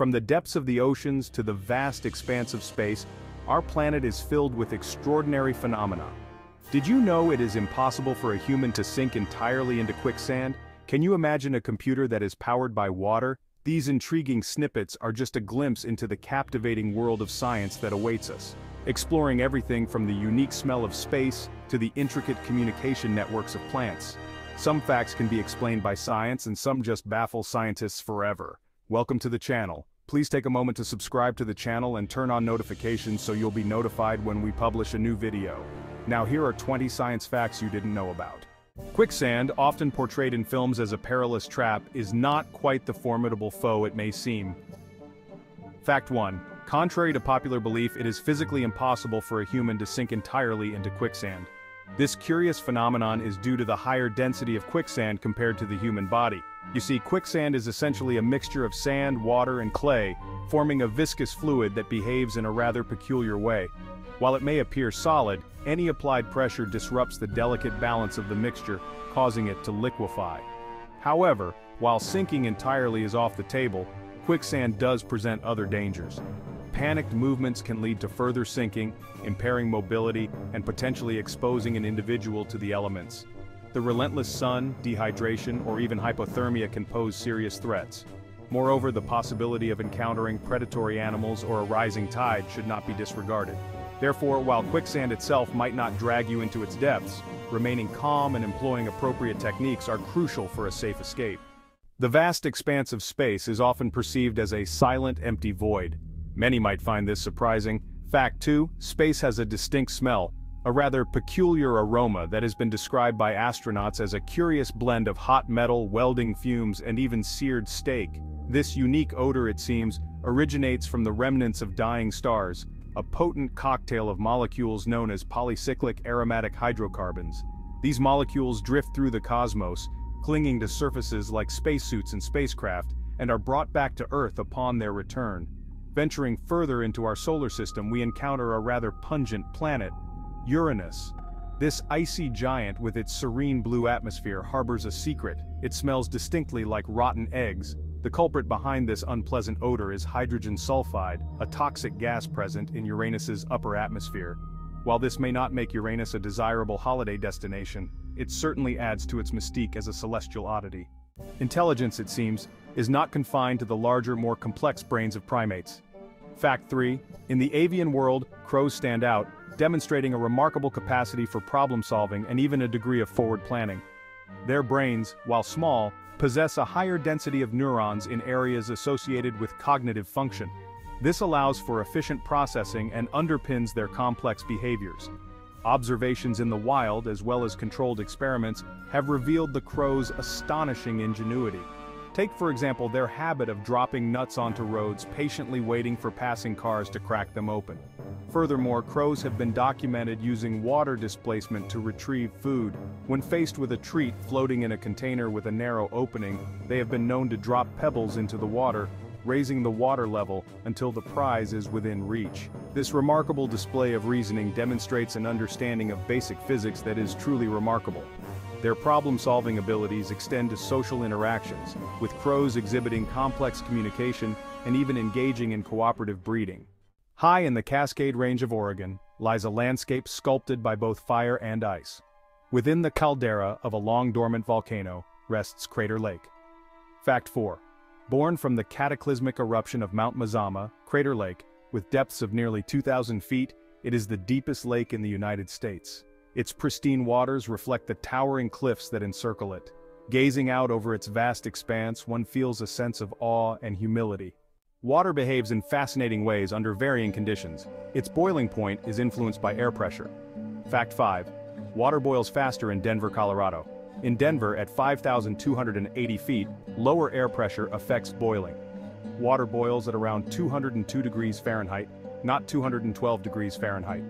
From the depths of the oceans to the vast expanse of space, our planet is filled with extraordinary phenomena. Did you know it is impossible for a human to sink entirely into quicksand? Can you imagine a computer that is powered by water? These intriguing snippets are just a glimpse into the captivating world of science that awaits us, exploring everything from the unique smell of space to the intricate communication networks of plants. Some facts can be explained by science and some just baffle scientists forever. Welcome to the channel. Please take a moment to subscribe to the channel and turn on notifications so you'll be notified when we publish a new video. Now here are 20 science facts you didn't know about. Quicksand, often portrayed in films as a perilous trap, is not quite the formidable foe it may seem. Fact 1. Contrary to popular belief, it is physically impossible for a human to sink entirely into quicksand. This curious phenomenon is due to the higher density of quicksand compared to the human body. You see, quicksand is essentially a mixture of sand, water, and clay, forming a viscous fluid that behaves in a rather peculiar way. While it may appear solid, any applied pressure disrupts the delicate balance of the mixture, causing it to liquefy. However, while sinking entirely is off the table, quicksand does present other dangers. Panicked movements can lead to further sinking, impairing mobility, and potentially exposing an individual to the elements. The relentless sun, dehydration, or even hypothermia can pose serious threats. Moreover, the possibility of encountering predatory animals or a rising tide should not be disregarded. Therefore, while quicksand itself might not drag you into its depths, remaining calm and employing appropriate techniques are crucial for a safe escape. The vast expanse of space is often perceived as a silent, empty void. Many might find this surprising. Fact 2, space has a distinct smell, a rather peculiar aroma that has been described by astronauts as a curious blend of hot metal, welding fumes, and even seared steak. This unique odor, it seems, originates from the remnants of dying stars, a potent cocktail of molecules known as polycyclic aromatic hydrocarbons. These molecules drift through the cosmos, clinging to surfaces like spacesuits and spacecraft, and are brought back to Earth upon their return. Venturing further into our solar system, we encounter a rather pungent planet, Uranus. This icy giant with its serene blue atmosphere harbors a secret. It smells distinctly like rotten eggs. The culprit behind this unpleasant odor is hydrogen sulfide, a toxic gas present in Uranus's upper atmosphere. While this may not make Uranus a desirable holiday destination, it certainly adds to its mystique as a celestial oddity. Intelligence, it seems, is not confined to the larger, more complex brains of primates. Fact 3. In the avian world, crows stand out, demonstrating a remarkable capacity for problem-solving and even a degree of forward planning. Their brains, while small, possess a higher density of neurons in areas associated with cognitive function. This allows for efficient processing and underpins their complex behaviors. Observations in the wild, as well as controlled experiments, have revealed the crow's astonishing ingenuity. Take, for example, their habit of dropping nuts onto roads, patiently waiting for passing cars to crack them open. Furthermore, crows have been documented using water displacement to retrieve food. When faced with a treat floating in a container with a narrow opening, they have been known to drop pebbles into the water, raising the water level until the prize is within reach. This remarkable display of reasoning demonstrates an understanding of basic physics that is truly remarkable. Their problem-solving abilities extend to social interactions, with crows exhibiting complex communication and even engaging in cooperative breeding. High in the Cascade Range of Oregon lies a landscape sculpted by both fire and ice. Within the caldera of a long-dormant volcano rests Crater Lake. Fact 4. Born from the cataclysmic eruption of Mount Mazama, Crater Lake, with depths of nearly 2,000 feet, it is the deepest lake in the United States. Its pristine waters reflect the towering cliffs that encircle it. Gazing out over its vast expanse, one feels a sense of awe and humility. Water behaves in fascinating ways under varying conditions. Its boiling point is influenced by air pressure. Fact 5. Water boils faster in Denver, Colorado. In Denver, at 5,280 feet, lower air pressure affects boiling. Water boils at around 202 degrees Fahrenheit, not 212 degrees Fahrenheit.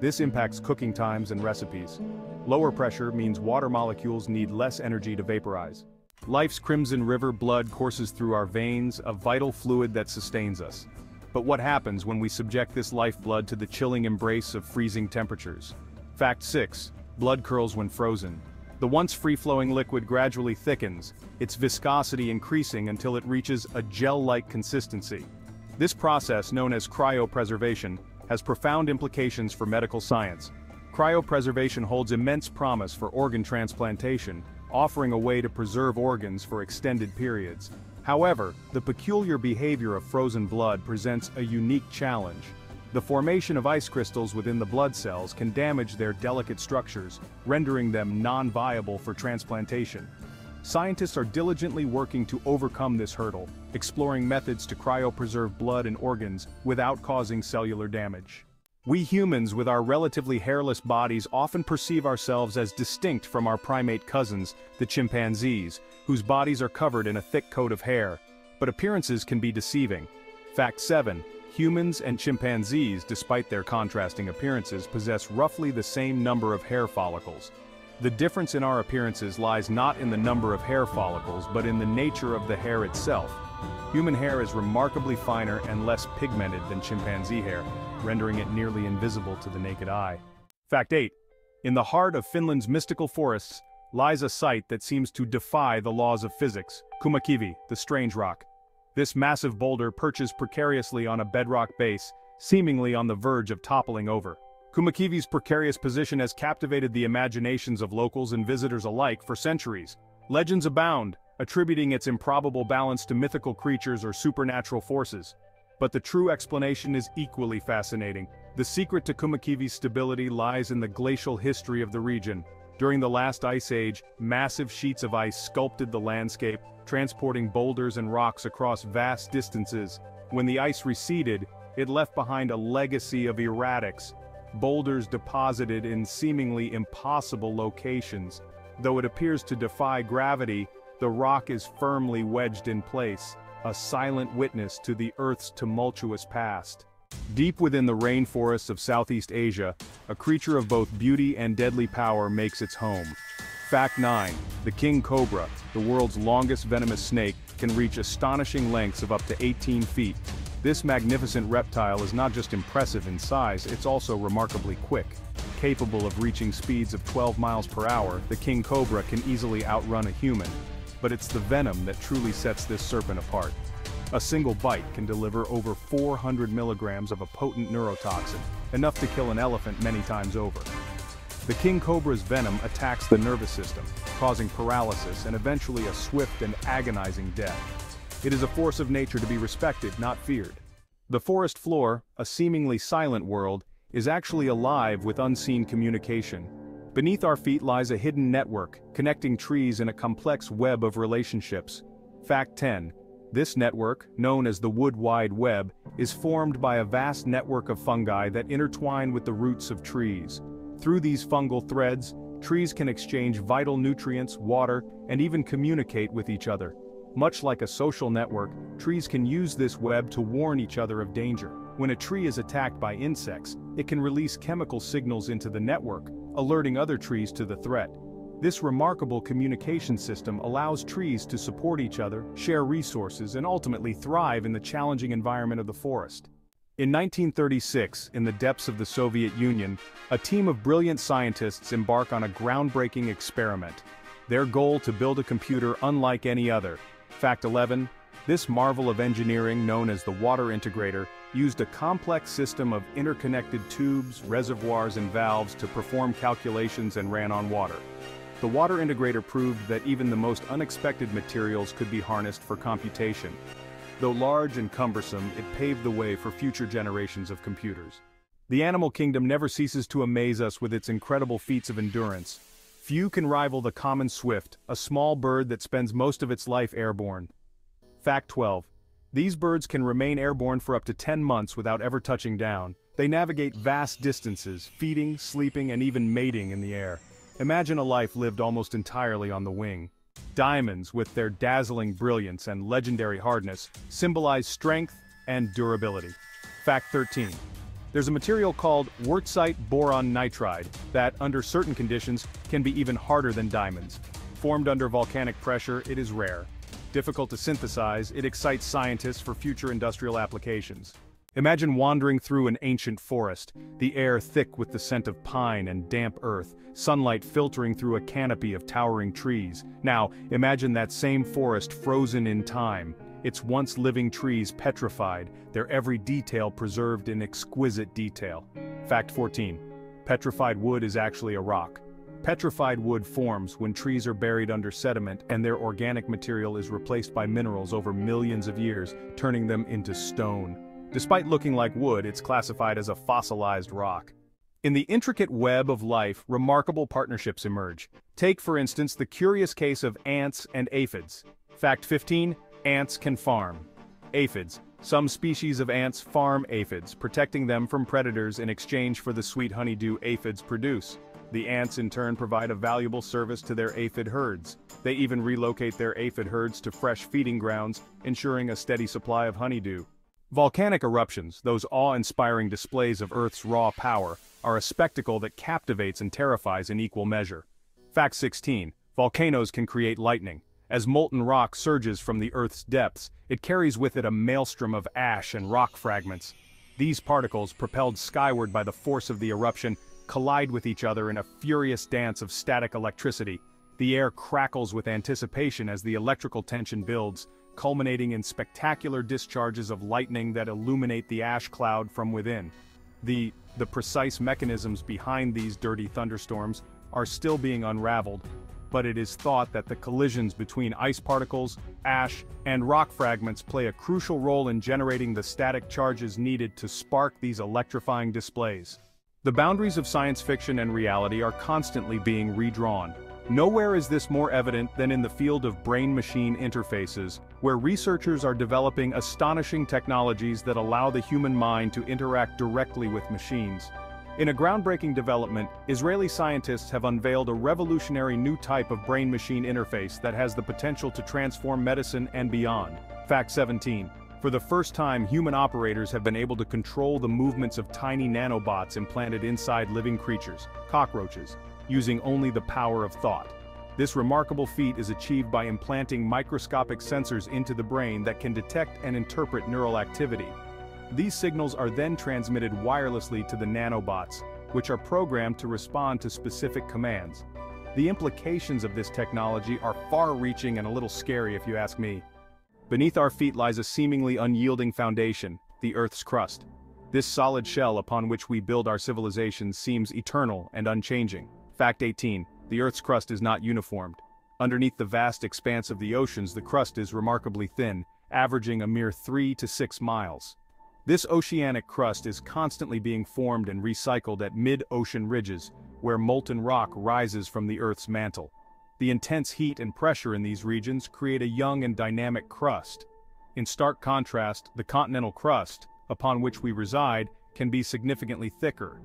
This impacts cooking times and recipes. Lower pressure means water molecules need less energy to vaporize. Life's crimson river blood courses through our veins, a vital fluid that sustains us. But what happens when we subject this lifeblood to the chilling embrace of freezing temperatures? Fact 6. Blood curdles when frozen. The once free-flowing liquid gradually thickens, its viscosity increasing until it reaches a gel-like consistency. This process, known as cryopreservation, has profound implications for medical science. Cryopreservation holds immense promise for organ transplantation, offering a way to preserve organs for extended periods. However, the peculiar behavior of frozen blood presents a unique challenge. The formation of ice crystals within the blood cells can damage their delicate structures, rendering them non-viable for transplantation. Scientists are diligently working to overcome this hurdle, exploring methods to cryopreserve blood and organs without causing cellular damage. We humans, with our relatively hairless bodies, often perceive ourselves as distinct from our primate cousins, the chimpanzees, whose bodies are covered in a thick coat of hair. But appearances can be deceiving. Fact 7. Humans and chimpanzees, despite their contrasting appearances, possess roughly the same number of hair follicles. The difference in our appearances lies not in the number of hair follicles but in the nature of the hair itself. Human hair is remarkably finer and less pigmented than chimpanzee hair, rendering it nearly invisible to the naked eye. Fact 8. In the heart of Finland's mystical forests lies a site that seems to defy the laws of physics, Kumakivi, the strange rock. This massive boulder perches precariously on a bedrock base, seemingly on the verge of toppling over. Kumakivi's precarious position has captivated the imaginations of locals and visitors alike for centuries. Legends abound, attributing its improbable balance to mythical creatures or supernatural forces. But the true explanation is equally fascinating. The secret to Kumakivi's stability lies in the glacial history of the region. During the last ice age, massive sheets of ice sculpted the landscape, transporting boulders and rocks across vast distances. When the ice receded, it left behind a legacy of erratics, boulders deposited in seemingly impossible locations. Though it appears to defy gravity, the rock is firmly wedged in place, a silent witness to the Earth's tumultuous past. Deep within the rainforests of Southeast Asia, a creature of both beauty and deadly power makes its home. Fact 9. The King Cobra, the world's longest venomous snake, can reach astonishing lengths of up to 18 feet. This magnificent reptile is not just impressive in size, it's also remarkably quick. Capable of reaching speeds of 12 miles per hour, the King Cobra can easily outrun a human. But it's the venom that truly sets this serpent apart. A single bite can deliver over 400 milligrams of a potent neurotoxin, enough to kill an elephant many times over. The King Cobra's venom attacks the nervous system, causing paralysis and eventually a swift and agonizing death. It is a force of nature to be respected, not feared. The forest floor, a seemingly silent world, is actually alive with unseen communication. Beneath our feet lies a hidden network, connecting trees in a complex web of relationships. Fact 10. This network, known as the Wood Wide Web, is formed by a vast network of fungi that intertwine with the roots of trees. Through these fungal threads, trees can exchange vital nutrients, water, and even communicate with each other. Much like a social network, trees can use this web to warn each other of danger. When a tree is attacked by insects, it can release chemical signals into the network, alerting other trees to the threat. This remarkable communication system allows trees to support each other, share resources, and ultimately thrive in the challenging environment of the forest. In 1936, in the depths of the Soviet Union, a team of brilliant scientists embark on a groundbreaking experiment. Their goal: to build a computer unlike any other. Fact 11. This marvel of engineering, known as the water integrator, used a complex system of interconnected tubes, reservoirs, and valves to perform calculations and ran on water. The water integrator proved that even the most unexpected materials could be harnessed for computation. Though large and cumbersome, it paved the way for future generations of computers. The animal kingdom never ceases to amaze us with its incredible feats of endurance. Few can rival the common swift, a small bird that spends most of its life airborne. Fact 12. These birds can remain airborne for up to 10 months without ever touching down. They navigate vast distances, feeding, sleeping, and even mating in the air. Imagine a life lived almost entirely on the wing. Diamonds, with their dazzling brilliance and legendary hardness, symbolize strength and durability. Fact 13. There's a material called wurtzite boron nitride that, under certain conditions, can be even harder than diamonds. Formed under volcanic pressure, it is rare. Difficult to synthesize, it excites scientists for future industrial applications. Imagine wandering through an ancient forest, the air thick with the scent of pine and damp earth, sunlight filtering through a canopy of towering trees. Now, imagine that same forest frozen in time, its once living trees petrified, their every detail preserved in exquisite detail. Fact 14. Petrified wood is actually a rock. Petrified wood forms when trees are buried under sediment and their organic material is replaced by minerals over millions of years, turning them into stone. Despite looking like wood, it's classified as a fossilized rock. In the intricate web of life, remarkable partnerships emerge. Take, for instance, the curious case of ants and aphids. Fact 15. Ants can farm. Aphids. Some species of ants farm aphids, protecting them from predators in exchange for the sweet honeydew aphids produce. The ants in turn provide a valuable service to their aphid herds. They even relocate their aphid herds to fresh feeding grounds, ensuring a steady supply of honeydew. Volcanic eruptions, those awe-inspiring displays of Earth's raw power, are a spectacle that captivates and terrifies in equal measure. Fact 16. Volcanoes can create lightning. As molten rock surges from the Earth's depths, it carries with it a maelstrom of ash and rock fragments. These particles, propelled skyward by the force of the eruption, collide with each other in a furious dance of static electricity. The air crackles with anticipation as the electrical tension builds, culminating in spectacular discharges of lightning that illuminate the ash cloud from within. The precise mechanisms behind these dirty thunderstorms are still being unraveled, but it is thought that the collisions between ice particles, ash, and rock fragments play a crucial role in generating the static charges needed to spark these electrifying displays. The boundaries of science fiction and reality are constantly being redrawn. Nowhere is this more evident than in the field of brain-machine interfaces, where researchers are developing astonishing technologies that allow the human mind to interact directly with machines. In a groundbreaking development, Israeli scientists have unveiled a revolutionary new type of brain-machine interface that has the potential to transform medicine and beyond. Fact 17. For the first time, human operators have been able to control the movements of tiny nanobots implanted inside living creatures, cockroaches, using only the power of thought. This remarkable feat is achieved by implanting microscopic sensors into the brain that can detect and interpret neural activity. These signals are then transmitted wirelessly to the nanobots, which are programmed to respond to specific commands. The implications of this technology are far-reaching and a little scary if you ask me. Beneath our feet lies a seemingly unyielding foundation, the Earth's crust. This solid shell upon which we build our civilizations seems eternal and unchanging. Fact 18. The Earth's crust is not uniformed. Underneath the vast expanse of the oceans, the crust is remarkably thin, averaging a mere 3 to 6 miles. This oceanic crust is constantly being formed and recycled at mid-ocean ridges, where molten rock rises from the Earth's mantle. The intense heat and pressure in these regions create a young and dynamic crust. In stark contrast, the continental crust, upon which we reside, can be significantly thicker.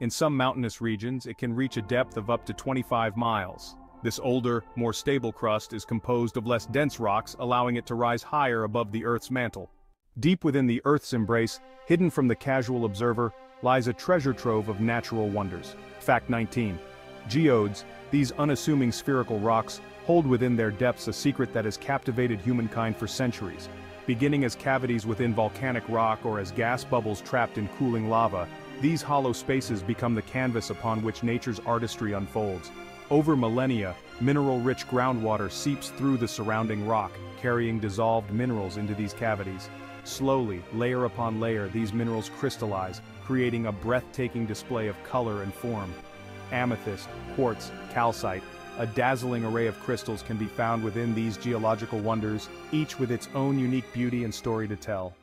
In some mountainous regions, it can reach a depth of up to 25 miles. This older, more stable crust is composed of less dense rocks, allowing it to rise higher above the Earth's mantle. Deep within the Earth's embrace, hidden from the casual observer, lies a treasure trove of natural wonders. Fact 19. Geodes, these unassuming spherical rocks, hold within their depths a secret that has captivated humankind for centuries. Beginning as cavities within volcanic rock or as gas bubbles trapped in cooling lava, these hollow spaces become the canvas upon which nature's artistry unfolds. Over millennia, mineral-rich groundwater seeps through the surrounding rock, carrying dissolved minerals into these cavities. Slowly, layer upon layer, these minerals crystallize, creating a breathtaking display of color and form. Amethyst, quartz, calcite, a dazzling array of crystals can be found within these geological wonders, each with its own unique beauty and story to tell.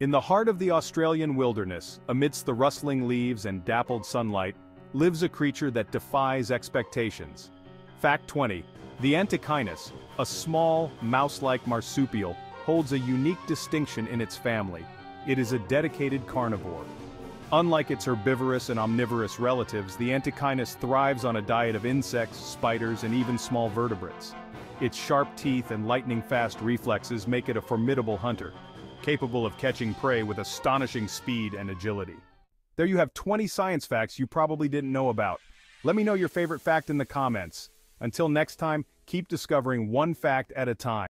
In the heart of the Australian wilderness, amidst the rustling leaves and dappled sunlight, lives a creature that defies expectations. Fact 20. The Antechinus, a small, mouse-like marsupial, holds a unique distinction in its family. It is a dedicated carnivore. Unlike its herbivorous and omnivorous relatives, the Antechinus thrives on a diet of insects, spiders, and even small vertebrates. Its sharp teeth and lightning-fast reflexes make it a formidable hunter, capable of catching prey with astonishing speed and agility. There you have 20 science facts you probably didn't know about. Let me know your favorite fact in the comments. Until next time, keep discovering one fact at a time.